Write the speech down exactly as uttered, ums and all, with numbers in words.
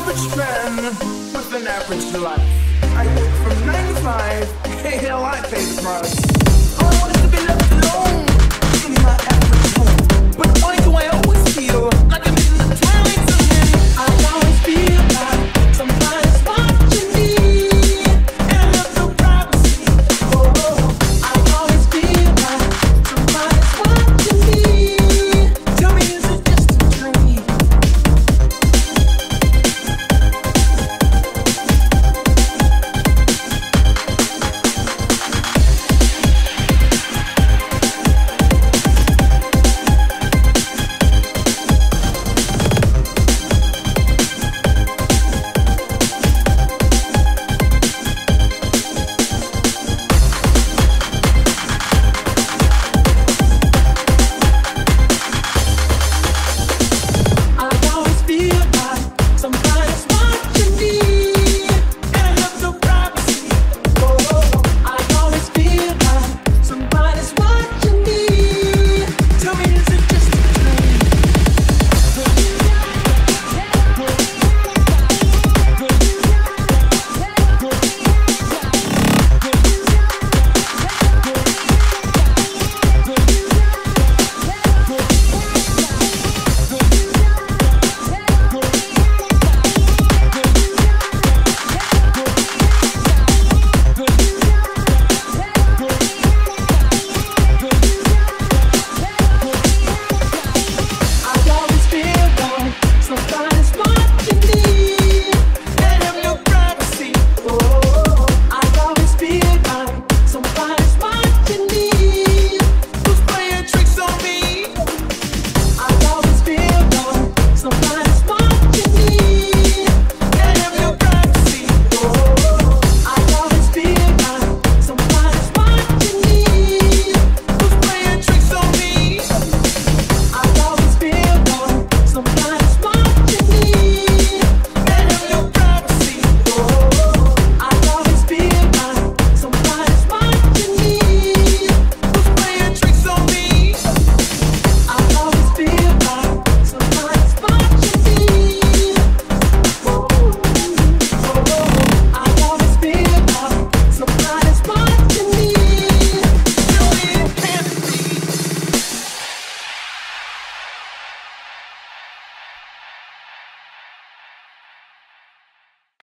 average man with an average life. I work from nine to five, hell, I pay the price. All I want is to be left alone in my average home. But why do I always feel like